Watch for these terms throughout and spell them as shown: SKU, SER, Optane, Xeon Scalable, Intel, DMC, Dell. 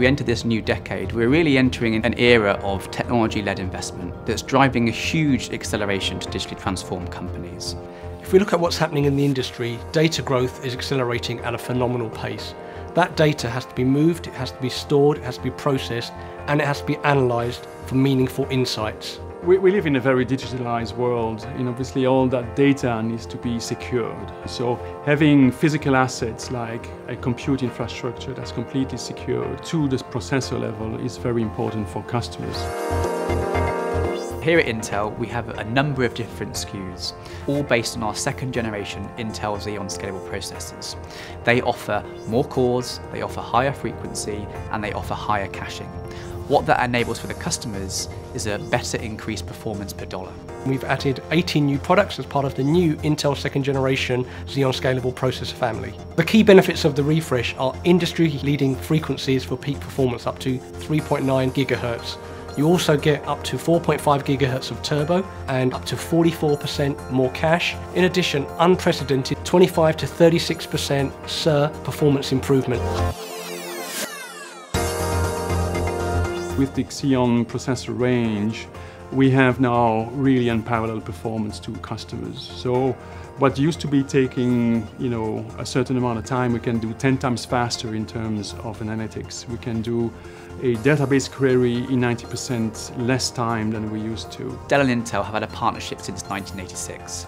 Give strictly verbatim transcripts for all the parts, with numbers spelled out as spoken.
we enter this new decade, we're really entering an era of technology-led investment that's driving a huge acceleration to digitally transform companies. If we look at what's happening in the industry, data growth is accelerating at a phenomenal pace. That data has to be moved, it has to be stored, it has to be processed, and it has to be analysed for meaningful insights. We, we live in a very digitalized world, and obviously all that data needs to be secured. So having physical assets like a compute infrastructure that's completely secured to the processor level is very important for customers. Here at Intel, we have a number of different S K Us, all based on our second generation Intel Xeon Scalable processors. They offer more cores, they offer higher frequency, and they offer higher caching. What that enables for the customers is a better increased performance per dollar. We've added eighteen new products as part of the new Intel second generation Xeon Scalable processor family. The key benefits of the refresh are industry-leading frequencies for peak performance up to three point nine gigahertz. You also get up to four point five gigahertz of turbo and up to forty-four percent more cache. In addition, unprecedented twenty-five to thirty-six percent S E R performance improvement. With the Xeon processor range, we have now really unparalleled performance to customers. So what used to be taking, you know, a certain amount of time, we can do ten times faster in terms of analytics. We can do a database query in ninety percent less time than we used to. Dell and Intel have had a partnership since nineteen eighty-six,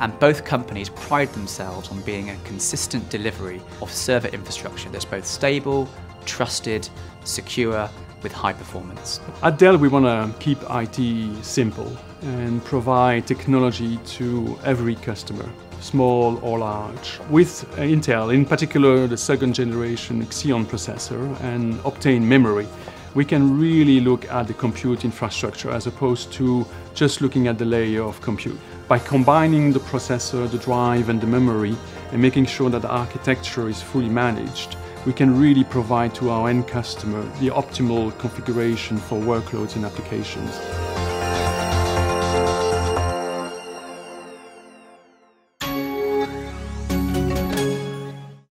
and both companies pride themselves on being a consistent delivery of server infrastructure that's both stable, trusted, secure, with high performance. At Dell, we want to keep I T simple and provide technology to every customer, small or large. With Intel, in particular the second generation Xeon processor and Optane memory, we can really look at the compute infrastructure as opposed to just looking at the layer of compute. By combining the processor, the drive and the memory and making sure that the architecture is fully managed, we can really provide to our end customer the optimal configuration for workloads and applications.